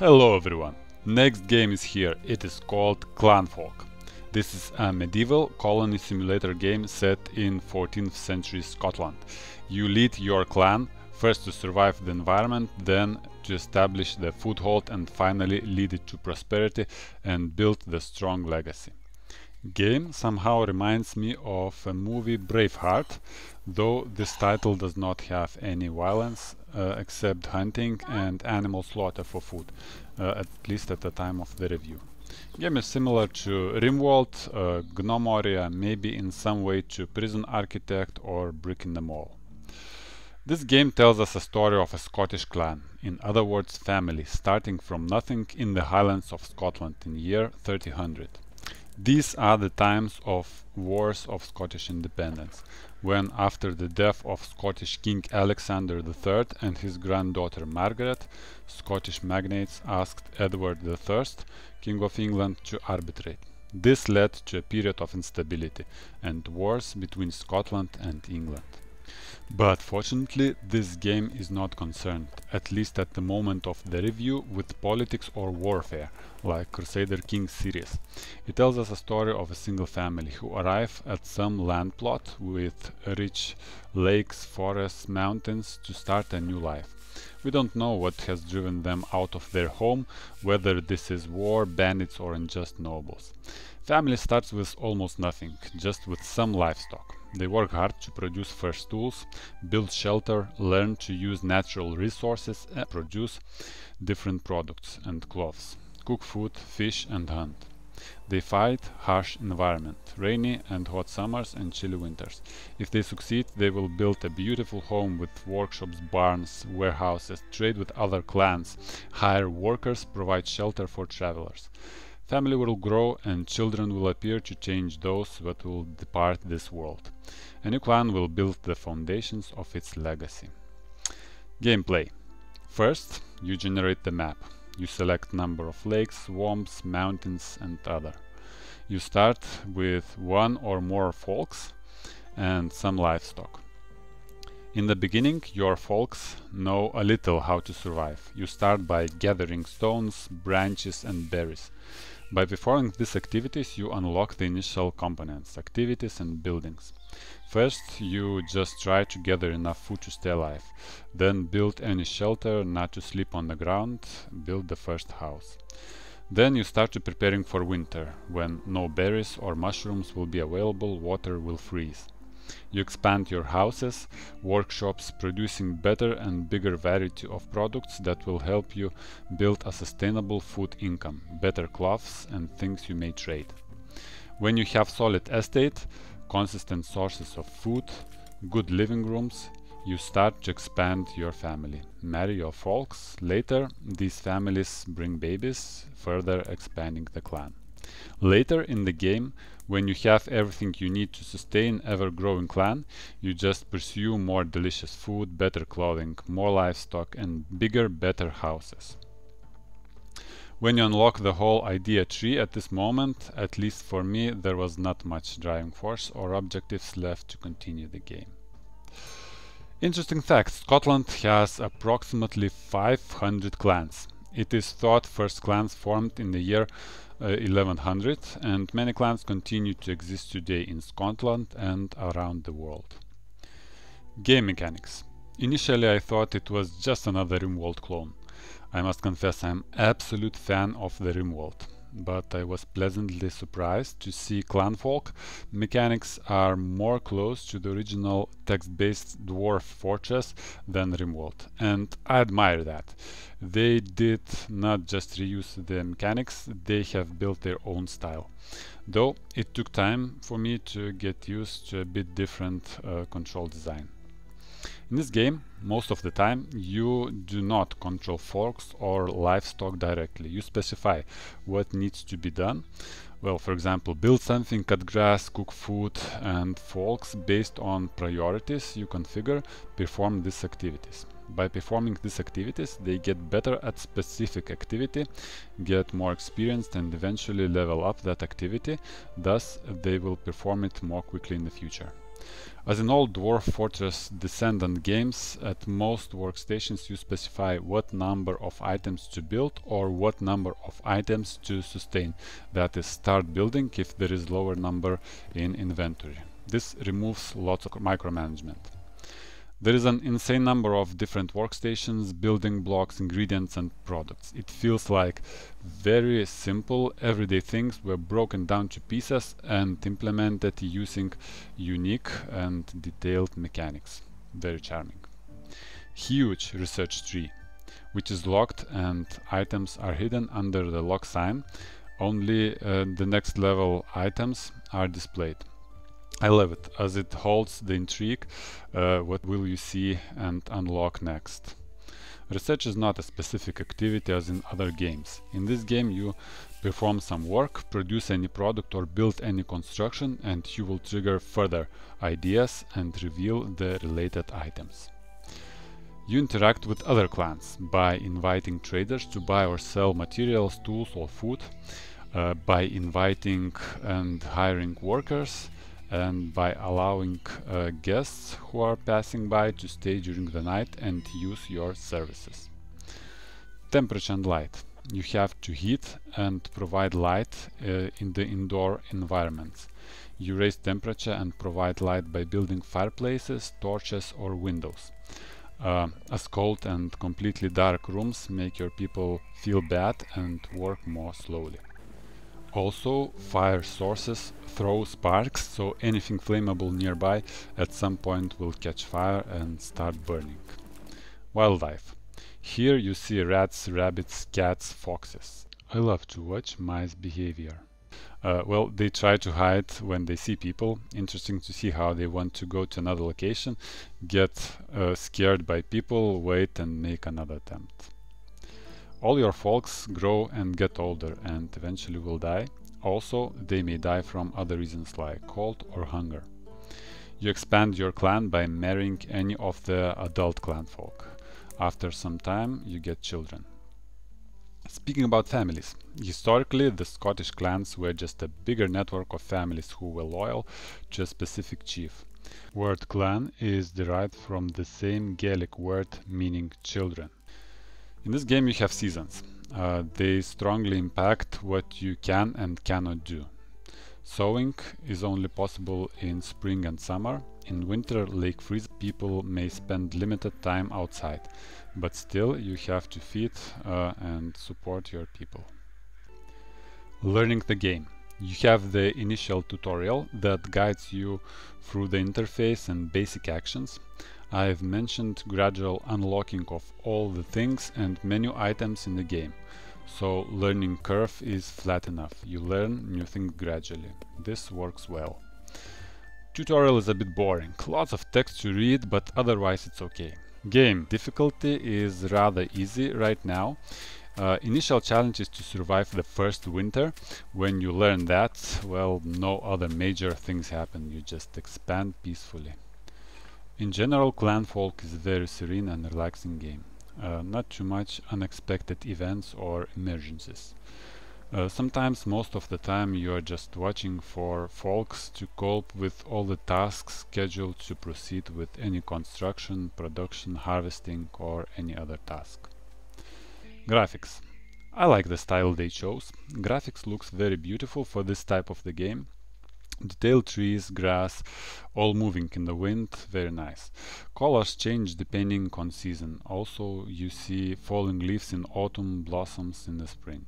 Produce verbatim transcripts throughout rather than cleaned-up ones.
Hello everyone! Next game is here, it is called Clanfolk. This is a medieval colony simulator game set in fourteenth century Scotland. You lead your clan, first to survive the environment, then to establish the foothold and finally lead it to prosperity and build the strong legacy. Game somehow reminds me of a movie Braveheart, though this title does not have any violence uh, except hunting and animal slaughter for food, uh, at least at the time of the review. Game is similar to Rimworld, uh, Gnomoria, maybe in some way to Prison Architect or Brick in the Mall. This game tells us a story of a Scottish clan, in other words family, starting from nothing in the Highlands of Scotland in year thirteen hundred. These are the times of wars of Scottish independence, when after the death of Scottish King Alexander the Third and his granddaughter Margaret, Scottish magnates asked Edward the First, King of England, to arbitrate. This led to a period of instability and wars between Scotland and England. But fortunately, this game is not concerned, at least at the moment of the review, with politics or warfare, like Crusader Kings series. It tells us a story of a single family who arrive at some land plot with rich lakes, forests, mountains to start a new life. We don't know what has driven them out of their home, whether this is war, bandits or unjust nobles. Family starts with almost nothing, just with some livestock. They work hard to produce first tools, build shelter, learn to use natural resources, and produce different products and cloths, cook food, fish and hunt. They fight harsh environment, rainy and hot summers and chilly winters. If they succeed, they will build a beautiful home with workshops, barns, warehouses, trade with other clans, hire workers, provide shelter for travelers. Family will grow and children will appear to change those that will depart this world. A new clan will build the foundations of its legacy. Gameplay. First, you generate the map. You select number of lakes, swamps, mountains and other. You start with one or more folks and some livestock. In the beginning, your folks know a little how to survive. You start by gathering stones, branches and berries. By performing these activities, you unlock the initial components, activities and buildings. First, you just try to gather enough food to stay alive, then build any shelter, not to sleep on the ground, build the first house. Then you start to preparing for winter, when no berries or mushrooms will be available, water will freeze. You expand your houses, workshops, producing better and bigger variety of products that will help you build a sustainable food income, better cloths and things you may trade. When you have solid estate, consistent sources of food, good living rooms, you start to expand your family, marry your folks. Later, these families bring babies, further expanding the clan. Later in the game, when you have everything you need to sustain ever-growing clan, you just pursue more delicious food, better clothing, more livestock and bigger, better houses. When you unlock the whole idea tree at this moment, at least for me, there was not much driving force or objectives left to continue the game. Interesting fact, Scotland has approximately five hundred clans. It is thought first clans formed in the year Uh, eleven hundred, and many clans continue to exist today in Scotland and around the world. Game mechanics. Initially I thought it was just another Rimworld clone. I must confess I'm an absolute fan of the Rimworld, but I was pleasantly surprised to see Clanfolk mechanics are more close to the original text-based Dwarf Fortress than Rimworld, and I admire that. They did not just reuse the mechanics, they have built their own style. Though it took time for me to get used to a bit different uh, control design. In this game, most of the time, you do not control folks or livestock directly. You specify what needs to be done. Well, for example, build something, cut grass, cook food, and folks, based on priorities you configure, perform these activities. By performing these activities, they get better at specific activity, get more experienced and eventually level up that activity, thus they will perform it more quickly in the future. As in all Dwarf Fortress descendant games, at most workstations you specify what number of items to build or what number of items to sustain. That is, start building if there is lower number in inventory. This removes lots of micromanagement. There is an insane number of different workstations, building blocks, ingredients and products. It feels like very simple everyday things were broken down to pieces and implemented using unique and detailed mechanics. Very charming. Huge research tree, which is locked and items are hidden under the lock sign. Only uh, the next level items are displayed. I love it, as it holds the intrigue, uh, what will you see and unlock next. Research is not a specific activity as in other games. In this game you perform some work, produce any product or build any construction, and you will trigger further ideas and reveal the related items. You interact with other clans by inviting traders to buy or sell materials, tools or food, uh, by inviting and hiring workers, and by allowing uh, guests who are passing by to stay during the night and use your services. Temperature and light. You have to heat and provide light uh, in the indoor environments. You raise temperature and provide light by building fireplaces, torches or windows. Uh, as cold and completely dark rooms make your people feel bad and work more slowly. Also, fire sources throw sparks, so anything flammable nearby at some point will catch fire and start burning. Wildlife. Here you see rats, rabbits, cats, foxes. I love to watch mice behavior. Uh, well, they try to hide when they see people. Interesting to see how they want to go to another location, get uh, scared by people, wait and make another attempt. All your folks grow and get older and eventually will die. Also, they may die from other reasons like cold or hunger. You expand your clan by marrying any of the adult clanfolk. After some time, you get children. Speaking about families, historically the Scottish clans were just a bigger network of families who were loyal to a specific chief. Word clan is derived from the same Gaelic word meaning children. In this game you have seasons. Uh, they strongly impact what you can and cannot do. Sowing is only possible in spring and summer. In winter, lake freeze, people may spend limited time outside, but still you have to feed uh, and support your people. Learning the game. You have the initial tutorial that guides you through the interface and basic actions. I have mentioned gradual unlocking of all the things and menu items in the game, so learning curve is flat enough, you learn new things gradually. This works well. Tutorial is a bit boring, lots of text to read, but otherwise it's okay. Game difficulty is rather easy right now. Uh, initial challenge is to survive the first winter. When you learn that, well, no other major things happen, you just expand peacefully. In general, Clanfolk is a very serene and relaxing game. Uh, not too much unexpected events or emergencies. Uh, sometimes, most of the time, you are just watching for folks to cope with all the tasks scheduled to proceed with any construction, production, harvesting or any other task. Graphics. I like the style they chose. Graphics looks very beautiful for this type of the game. Detailed trees, grass, all moving in the wind, very nice. Colors change depending on season. Also you see falling leaves in autumn, blossoms in the spring.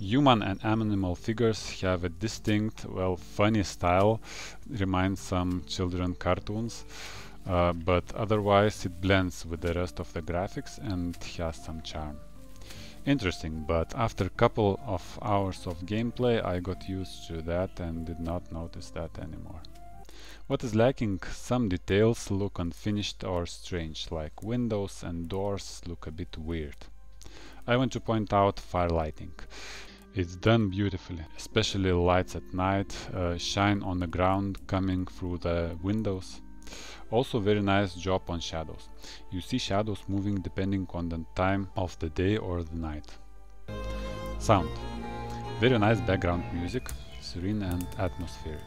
Human and animal figures have a distinct, well, funny style, reminds some children cartoons, uh, but otherwise it blends with the rest of the graphics and has some charm. Interesting, but after a couple of hours of gameplay I got used to that and did not notice that anymore. What is lacking? Some details look unfinished or strange, like windows and doors look a bit weird. I want to point out fire lighting. It's done beautifully, especially lights at night, uh, shine on the ground coming through the windows. Also very nice job on shadows. You see shadows moving depending on the time of the day or the night. Sound. Very nice background music, serene and atmospheric.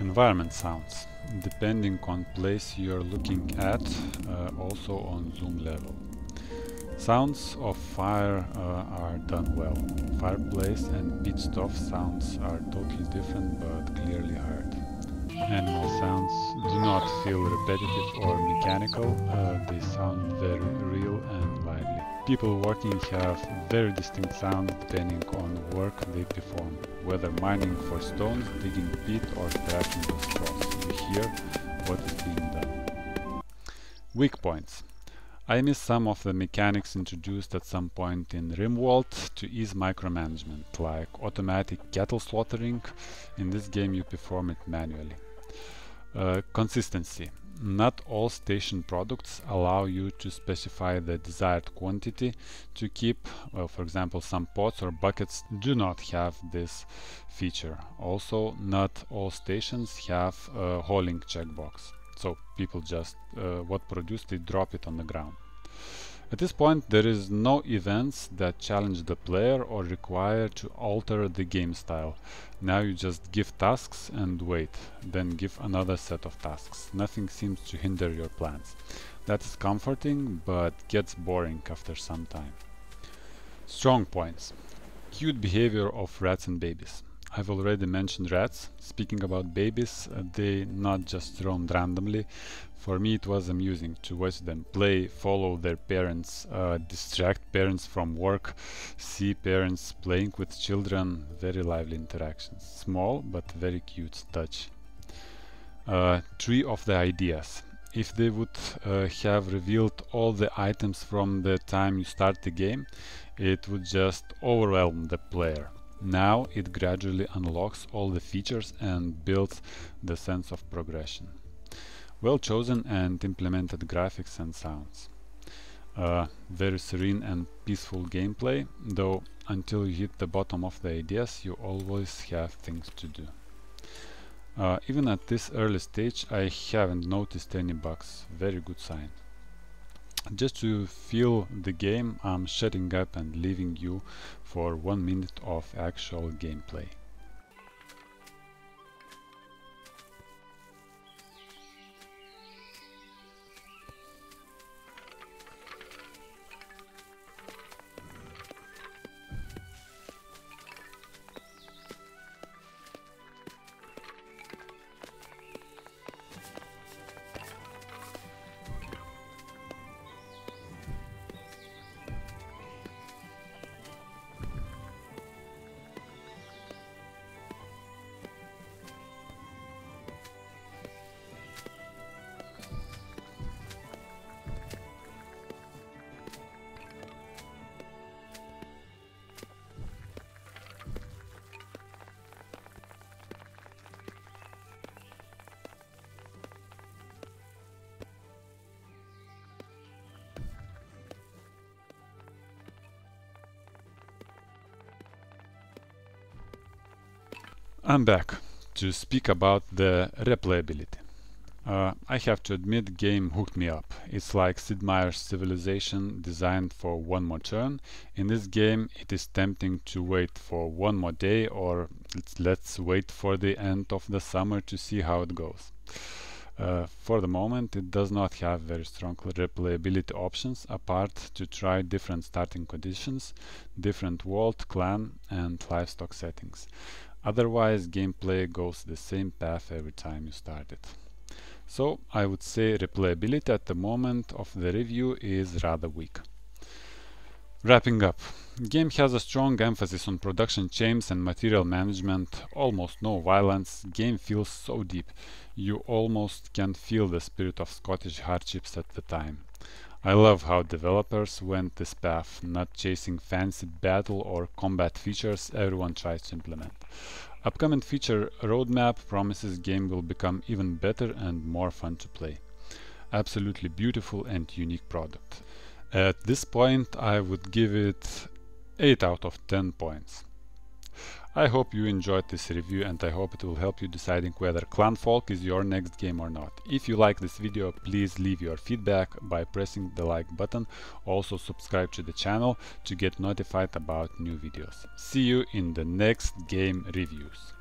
Environment sounds, depending on place you're looking at, uh, also on zoom level. Sounds of fire uh, are done well. Fireplace and pit stove sounds are totally different but clearly heard. Animal sounds do not feel repetitive or mechanical, uh, they sound very real and lively. People walking have very distinct sounds depending on the work they perform, whether mining for stones, digging pit or crafting the straws. You hear what is being done. Weak points. I miss some of the mechanics introduced at some point in Rimworld to ease micromanagement, like automatic cattle slaughtering. In this game you perform it manually. Uh, consistency. Not all station products allow you to specify the desired quantity to keep. Well, for example, some pots or buckets do not have this feature. Also, not all stations have a hauling checkbox. So people just uh, what produced they drop it on the ground. At this point there is no events that challenge the player or require to alter the game style. Now you just give tasks and wait, then give another set of tasks. Nothing seems to hinder your plans. That is comforting but gets boring after some time. Strong points. Cute behavior of rats and babies. I've already mentioned rats. Speaking about babies, uh, they not just roamed randomly. For me it was amusing to watch them play, follow their parents, uh, distract parents from work, see parents playing with children. Very lively interactions. Small but very cute touch. Uh, tree of the ideas. If they would uh, have revealed all the items from the time you start the game, it would just overwhelm the player. Now it gradually unlocks all the features and builds the sense of progression. Well chosen and implemented graphics and sounds. Uh, very serene and peaceful gameplay, though until you hit the bottom of the ideas you always have things to do. Uh, even at this early stage I haven't noticed any bugs, very good sign. Just to feel the game, I'm shutting up and leaving you for one minute of actual gameplay. I'm back to speak about the replayability. Uh, I have to admit, game hooked me up. It's like Sid Meier's Civilization designed for one more turn. In this game it is tempting to wait for one more day or let's, let's wait for the end of the summer to see how it goes. Uh, for the moment it does not have very strong replayability options apart to try different starting conditions, different world, clan and livestock settings. Otherwise, gameplay goes the same path every time you start it. So, I would say replayability at the moment of the review is rather weak. Wrapping up. Game has a strong emphasis on production chains and material management, almost no violence, game feels so deep, you almost can feel the spirit of Scottish hardships at the time. I love how developers went this path, not chasing fancy battle or combat features everyone tries to implement. Upcoming feature roadmap promises game will become even better and more fun to play. Absolutely beautiful and unique product. At this point I would give it eight out of ten points. I hope you enjoyed this review and I hope it will help you deciding whether Clanfolk is your next game or not. If you like this video, please leave your feedback by pressing the like button. Also subscribe to the channel to get notified about new videos. See you in the next game reviews.